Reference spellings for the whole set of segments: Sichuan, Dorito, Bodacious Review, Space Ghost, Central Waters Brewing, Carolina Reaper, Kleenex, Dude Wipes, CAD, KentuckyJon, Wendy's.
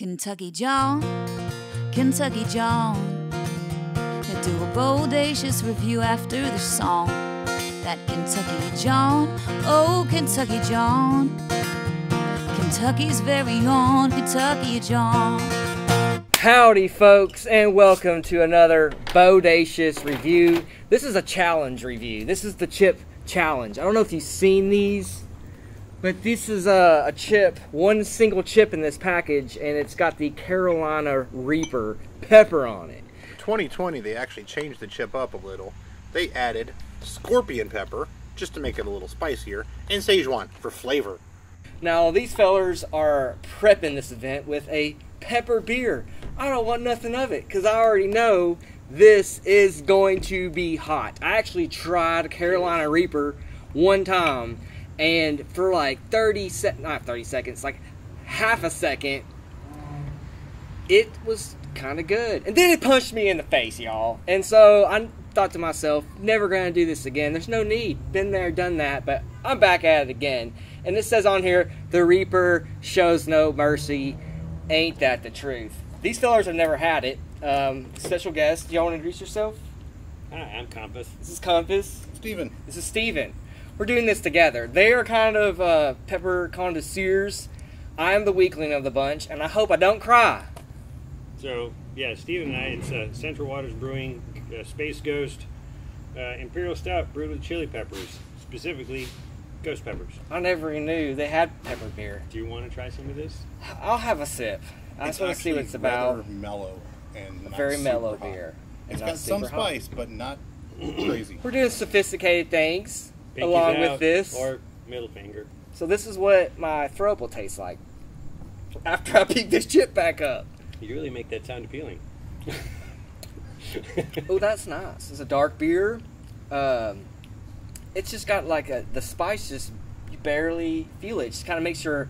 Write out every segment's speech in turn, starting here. KentuckyJon, they do a bodacious review after the song. That KentuckyJon, oh KentuckyJon, Kentucky's very own KentuckyJon. Howdy folks, and welcome to another bodacious review. This is a challenge review. This is the chip challenge. I don't know if you've seen these, but this is a chip, one single chip in this package, and it's got the Carolina Reaper pepper on it. 2020, they actually changed the chip up a little. They added scorpion pepper, just to make it a little spicier, and Sichuan for flavor. Now, these fellers are prepping this event with a pepper beer. I don't want nothing of it, because I already know this is going to be hot. I actually tried Carolina Reaper one time, and for like 30 seconds, like half a second, it was kind of good. And then it punched me in the face, y'all. And so I thought to myself, never gonna do this again. There's no need. Been there, done that, but I'm back at it again. And it says on here, the Reaper shows no mercy. Ain't that the truth? These fellers have never had it. Special guest, y'all wanna introduce yourself? Hi, I'm Compass. This is Compass. Steven. This is Steven. We're doing this together. They are kind of pepper connoisseurs. I am the weakling of the bunch, and I hope I don't cry. So, yeah, Steve and I, it's Central Waters Brewing, Space Ghost, Imperial Stout, brewed with chili peppers, specifically ghost peppers. I never knew they had pepper beer. Do you want to try some of this? I'll have a sip. I just want to see what it's about. It's mellow and not very mellow beer. It's got some spice, but not crazy. We're doing sophisticated things. Pinkies along with this, or middle finger. So this is what my throat will taste like after I pick this chip back up. You really make that sound appealing. Oh, that's nice. It's a dark beer. It's just got like the spice. Just you barely feel it. Just kind of makes your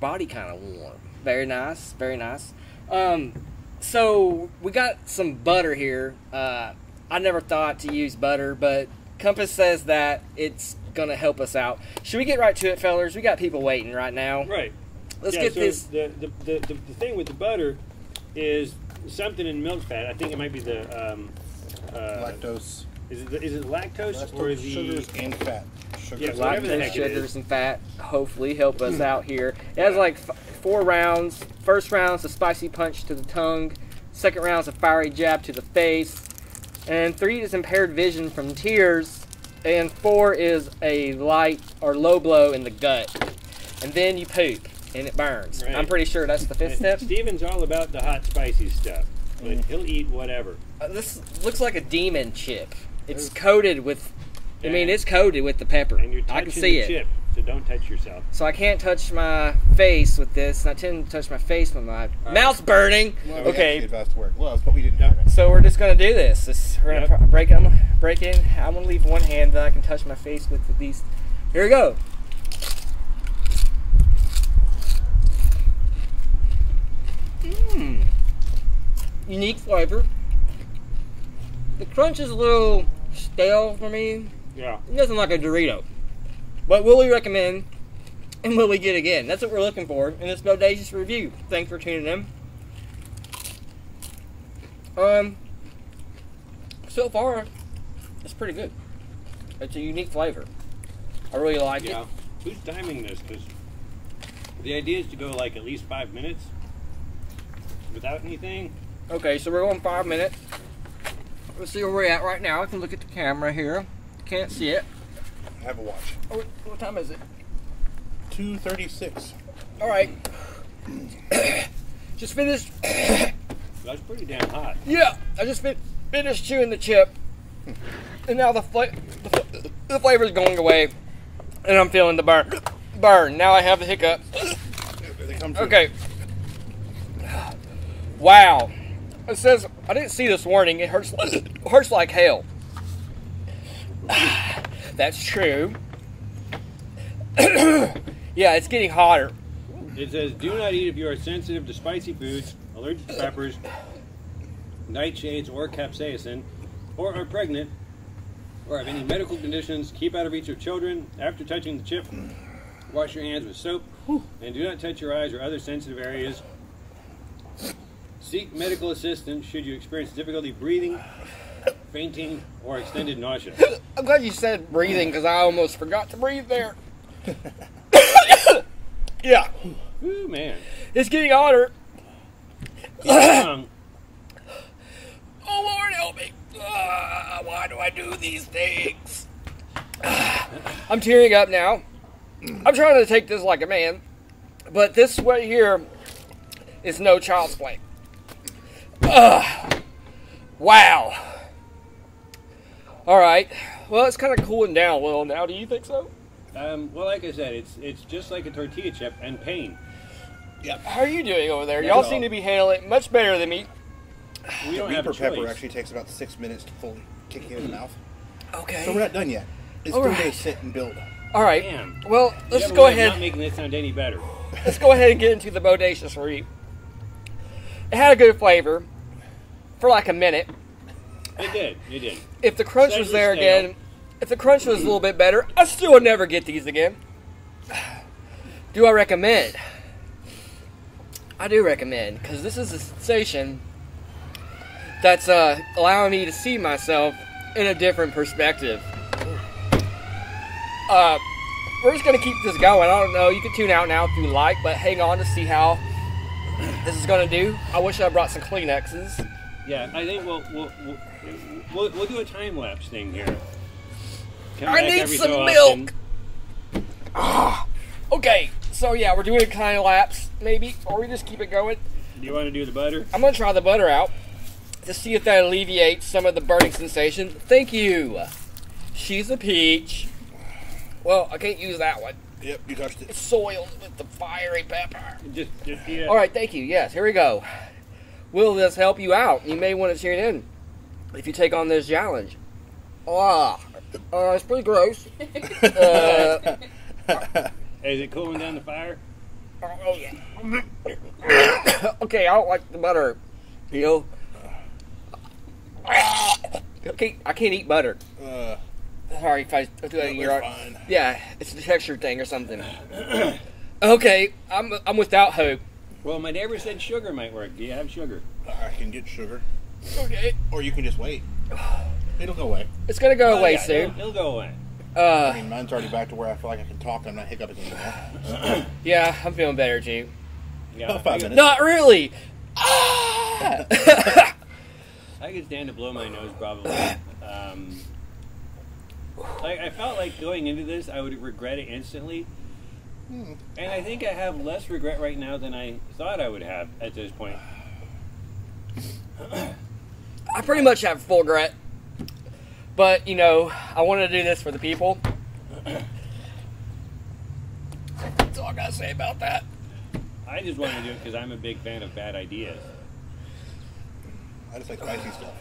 body kind of warm. Very nice. Very nice. So we got some butter here. I never thought to use butter, but Compass says that it's going to help us out. Should we get right to it, fellers? We got people waiting right now. Right. Let's get so this. The thing with the butter is something in milk fat. I think it might be the lactose. Is it lactose or the sugars and fat? Sugars. Yeah, whatever the heck it is. Sugars and fat hopefully help us out here. It has like four rounds. First round's a spicy punch to the tongue. Second round's a fiery jab to the face. And 3 is impaired vision from tears, and 4 is a light or low blow in the gut, and then you poop and it burns. Right. I'm pretty sure that's the 5th step. Steven's all about the hot spicy stuff, but he'll eat whatever. This looks like a demon chip. It's coated with, I mean, it's coated with the pepper. And you're touching the chip, so don't touch yourself. So I can't touch my face with this, and I tend to touch my face when my mouth's burning. Well, okay. Gloves, but we didn't know. So we're just gonna do this. We're gonna break it. I'm gonna break it in. I'm gonna leave one hand that I can touch my face with these. Here we go. Mmm. Unique flavor. The crunch is a little stale for me. Yeah. It doesn't like a Dorito. But will we recommend, and will we get again? That's what we're looking for in this bodacious review. Thanks for tuning in. So far, it's pretty good. It's a unique flavor. I really like it. Who's timing this? Because the idea is to go like at least 5 minutes without anything. Okay, so we're going 5 minutes. Let's see where we're at right now. I can look at the camera here. Can't see it. I have a watch. Oh, what time is it? 2:36. All right. Just finished. That's pretty damn hot. Yeah, I just finished chewing the chip, and now the flavor's going away, and I'm feeling the burn. Now I have the hiccup. Okay. Wow. It says I didn't see this warning. It hurts. Hurts like hell. That's true. Yeah, it's getting hotter. It says, do not eat if you are sensitive to spicy foods, allergic to peppers, nightshades, or capsaicin, or are pregnant, or have any medical conditions. Keep out of reach of children. After touching the chip, wash your hands with soap and do not touch your eyes or other sensitive areas. Seek medical assistance should you experience difficulty breathing, fainting, or extended nausea. I'm glad you said breathing because I almost forgot to breathe there. Yeah. Ooh, man. It's getting hotter. Oh, Lord, help me. Why do I do these things? I'm tearing up now. I'm trying to take this like a man, but this right here is no child's play. Wow. All right. Well, it's kind of cooling down a little now. Do you think so? Well, like I said, it's just like a tortilla chip and pain. Yep. How are you doing over there? Y'all seem to be handling it much better than me. We don't have a choice. Pepper actually takes about 6 minutes to fully kick you in the mouth. Okay. So we're not done yet. It's 3 days sit and build. All right. Damn. Well, let's go ahead. Not making this sound any better. Let's go ahead and get into the Bodacious Reap. It had a good flavor for like a minute. It did. It did. If the crunch was there again, if the crunch was a little bit better, I still would never get these again. Do I recommend? I do recommend, because this is a sensation that's allowing me to see myself in a different perspective. We're just going to keep this going. I don't know. You can tune out now if you like, but hang on to see how this is going to do. I wish I brought some Kleenexes. Yeah, I think we'll do a time-lapse thing here. I need some milk. Ah, okay, so yeah, we're doing a time-lapse, maybe, or we just keep it going. Do you want to do the butter? I'm going to try the butter out to see if that alleviates some of the burning sensation. Thank you. She's a peach. Well, I can't use that one. Yep, you touched it. It's soiled with the fiery pepper. Just yeah. All right, thank you. Yes, here we go. Will this help you out? You may want to tune in if you take on this challenge. Ah. It's pretty gross. Is it cooling down the fire? Oh, yeah. Okay, I don't like the butter. You know? I can't eat butter. Sorry if I do that in your fine. Yeah, it's the texture thing or something. Okay, I'm without hope. Well, my neighbor said sugar might work. Do you have sugar? I can get sugar. Okay. Or you can just wait. It'll go away. It's going to go away soon. It'll go away. I mean, mine's already back to where I feel like I can talk. I'm not hiccuping anymore. Yeah, I'm feeling better, G. Yeah, about 5 minutes. Not really. Ah! I could stand to blow my nose, probably. I felt like going into this, I would regret it instantly. And I think I have less regret right now than I thought I would have at this point. I pretty much have full regret. But, you know, I wanted to do this for the people. That's all I got to say about that. I just wanted to do it because I'm a big fan of bad ideas. I just like spicy stuff.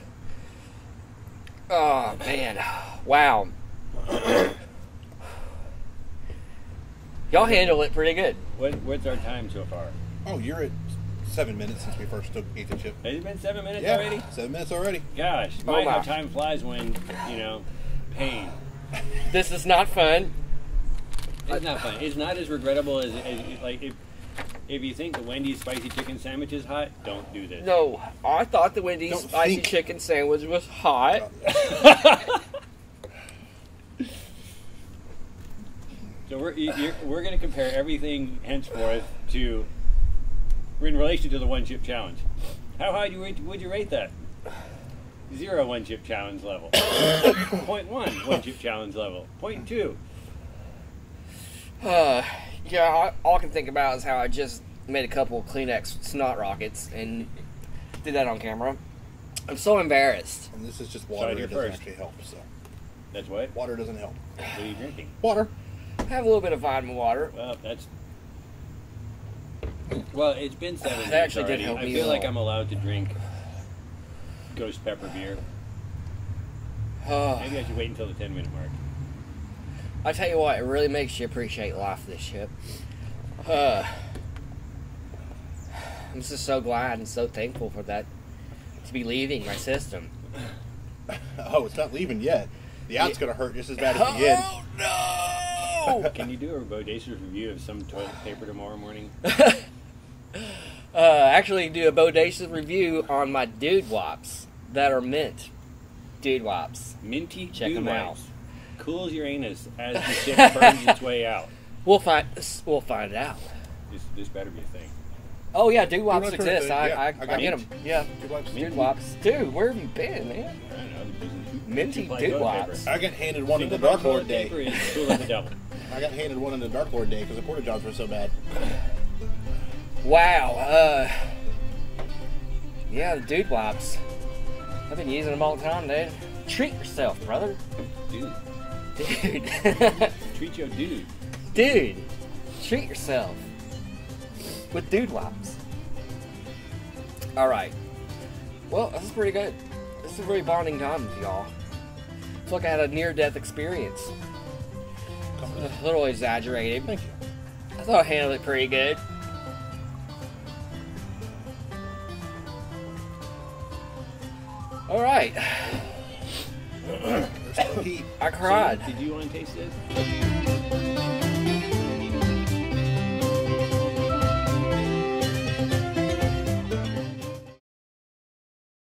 Oh, man. Wow. Y'all handle it pretty good. What's our time so far? Oh, you're at 7 minutes since we first ate the chip. Has it been 7 minutes already? 7 minutes already. Gosh, how time flies when, you know, pain. This is not fun. It's not fun. It's not as regrettable as like, if you think the Wendy's spicy chicken sandwich is hot, don't do this. No, I thought the Wendy's spicy chicken sandwich was hot. So we're going to compare everything henceforth to, in relation to the one chip challenge. How high would you rate that? 0 1 chip challenge level. 0.1 chip challenge level. 0.2. Yeah, all I can think about is how I just made a couple of Kleenex snot rockets and did that on camera. I'm so embarrassed. And this is just water. It doesn't actually help. So. That's what? Water doesn't help. What are you drinking? Water. Have a little bit of vitamin water. Well, that's... Well, it's been 7 minutes actually already. Did help me. I feel like I'm allowed to drink ghost pepper beer. Maybe I should wait until the 10-minute mark. I tell you what, it really makes you appreciate life, this ship. I'm just so glad and so thankful for that to be leaving my system. Oh, it's not leaving yet. The out's going to hurt just as bad as the in. Oh, no! Whoa! Can you do a bodacious review of some toilet paper tomorrow morning? Actually, do a bodacious review on my Dude Wipes that are mint. Dude Wipes. Minty Dude Wipes. Check them out. Cool as your anus as the ship burns its way out. We'll find out. This better be a thing. Oh yeah, Dude Wipes exist. I get them. Yeah, Dude Wipes. Dude, where have you been, man? I don't know. Minty Dude Wipes. I got handed one in the Dark Lord day. I got handed one in the Dark Lord day because the porta johns were so bad. Wow. Yeah, the Dude Wipes. I've been using them all the time, dude. Treat yourself, brother. Dude. Treat your dude. Dude. Treat yourself. With Dude Wipes. Alright. Well, this is pretty good. This is a really bonding time with y'all. It's like I had a near-death experience. A little exaggerated. Thank you. I thought I handled it pretty good. Alright. I cried. So, did you want to taste this?